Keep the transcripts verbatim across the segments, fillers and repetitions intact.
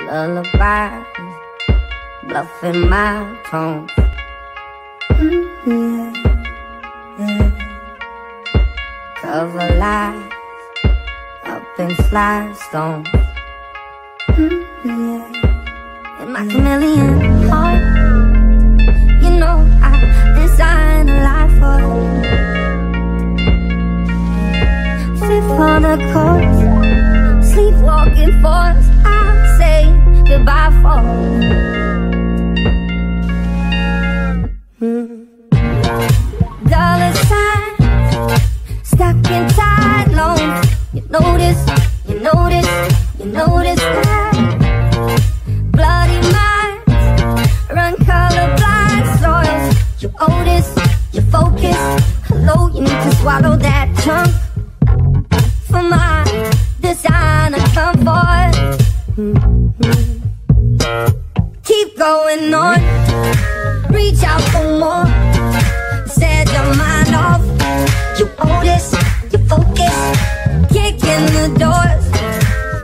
lullaby, bluffing my tone. Mm-hmm, yeah. Cover lies up in slidestones. Mm-hmm, yeah. In my chameleon heart, you know I designed a life for you. Fit for the course, sleepwalking force. I say goodbye for you. Dollar signs, stuck inside loans. You notice, you notice, you notice that. Bloody minds, run colorblind soils. You owe this, you focus. Hello, you need to swallow that chunk. For my design and comfort, mm-hmm. Keep going on, reach out for more. Set your mind off. You owe this, you focus. Kick in the doors,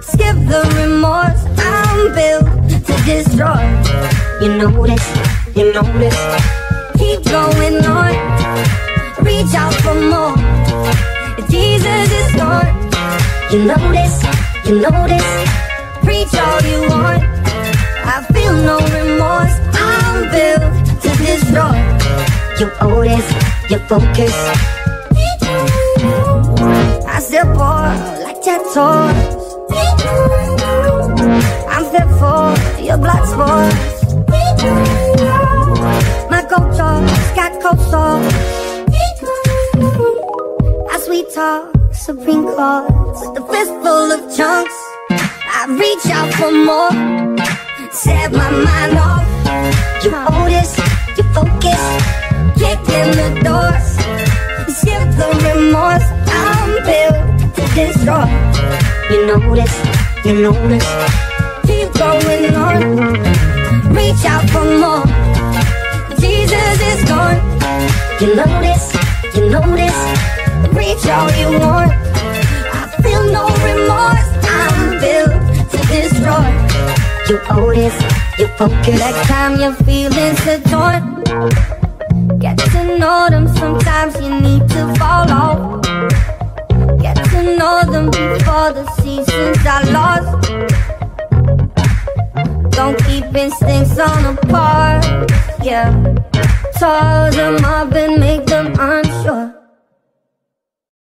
skip the remorse. I'm built to destroy. You know this, you know this. Keep going on, reach out for more. It's easy to start. You know this, you know this. Preach all you want. I feel no remorse. I'm built to destroy. You owe this, you focus. I still ball like tattoos. I'm fit for your blood sports. My culture's got cold sore. I sweet talk Supreme Court with a fistful of chunks. I reach out for more. Set my mind off. You owe this, you focus. Kick in the doors, skip the remorse. I'm built to destroy. You know this, you know this. Keep going on, reach out for more. Jesus is gone. You know this, you know this. Reach all you want. I feel no remorse. I'm built to destroy. You owe this, you focus. Next time you're feeling torn, get to know them, sometimes you need to follow. Get to know them before the seasons are lost. Don't keep instincts on the part, yeah. Toss them up and make them unsure.